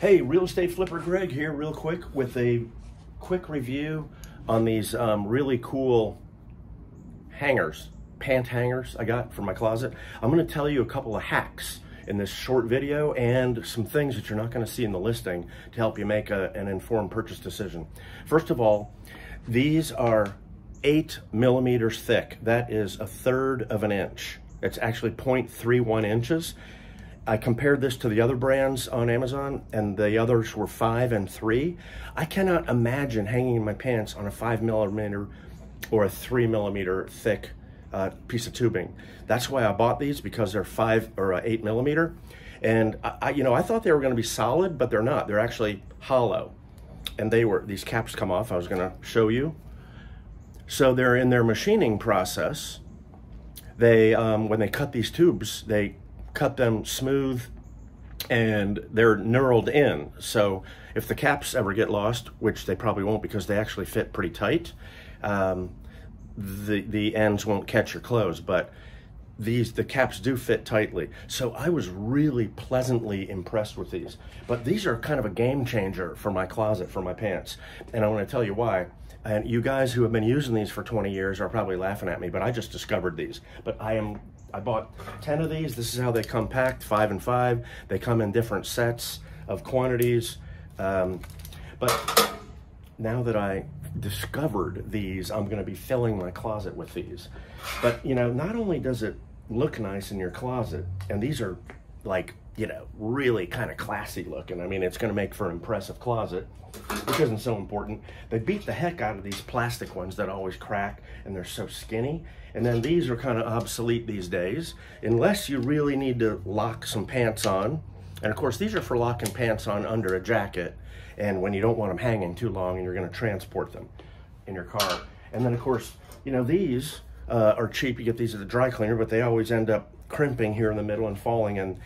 Hey, real estate flipper Greg here real quick with a quick review on these really cool hangers, pant hangers I got from my closet. I'm gonna tell you a couple of hacks in this short video and some things that you're not gonna see in the listing to help you make an informed purchase decision. First of all, these are 8 millimeters thick. That is a third of an inch. It's actually 0.31 inches. I compared this to the other brands on Amazon, and the others were 5 and 3. I cannot imagine hanging my pants on a 5 millimeter or a 3 millimeter thick piece of tubing. That's why I bought these, because they're 5 or 8 millimeter. And I thought they were going to be solid, but they're not. They're actually hollow, and these caps come off. I was going to show you. So they're in their machining process. They when they cut these tubes, they cut them smooth and they're knurled in. So if the caps ever get lost, which they probably won't because they actually fit pretty tight, the ends won't catch your clothes, but the caps do fit tightly. So I was really pleasantly impressed with these. But these are kind of a game changer for my closet, for my pants. And I want to tell you why. And you guys who have been using these for 20 years are probably laughing at me, but I just discovered these. But I bought 10 of these. This is how they come packed, 5 and 5. They come in different sets of quantities. But now that I discovered these, I'm gonna be filling my closet with these. But you know, not only does it look nice in your closet, and these are like, you know, really kind of classy looking. I mean, it's gonna make for an impressive closet, which isn't so important. They beat the heck out of these plastic ones that always crack, and they're so skinny. And then these are kind of obsolete these days, unless you really need to lock some pants on. And of course, these are for locking pants on under a jacket, and when you don't want them hanging too long and you're gonna transport them in your car. And then of course, you know, these are cheap. You get these at the dry cleaner, but they always end up crimping here in the middle and falling, and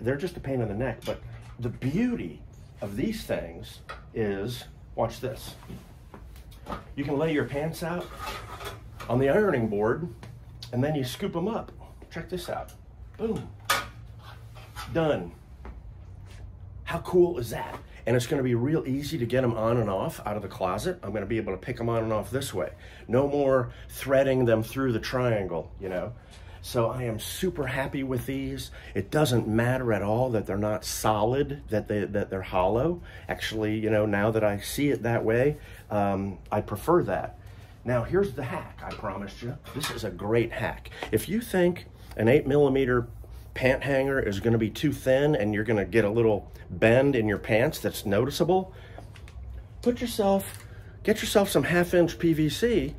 they're just a pain in the neck. But the beauty of these things is, watch this. You can lay your pants out on the ironing board, and then you scoop them up. Check this out. Boom. Done. How cool is that? And it's gonna be real easy to get them on and off out of the closet. I'm gonna be able to pick them on and off this way. No more threading them through the triangle, you know? So I am super happy with these. It doesn't matter at all that they're not solid, that they're hollow. Actually, you know, now that I see it that way, I prefer that. Now here's the hack I promised you. This is a great hack. If you think an 8 millimeter pant hanger is gonna be too thin and you're gonna get a little bend in your pants that's noticeable, get yourself some 1/2 inch PVC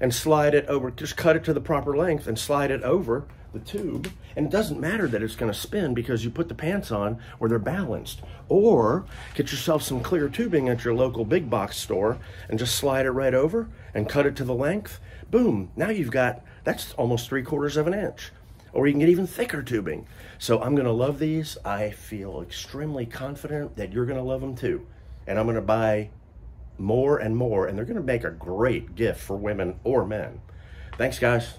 and slide it over. Just cut it to the proper length and slide it over the tube. And it doesn't matter that it's gonna spin, because you put the pants on or they're balanced. Or get yourself some clear tubing at your local big box store and just slide it right over and cut it to the length. Boom, now you've got, that's almost 3/4 of an inch. Or you can get even thicker tubing. So I'm gonna love these. I feel extremely confident that you're gonna love them too. And I'm gonna buy more and more, and they're gonna make a great gift for women or men. Thanks, guys.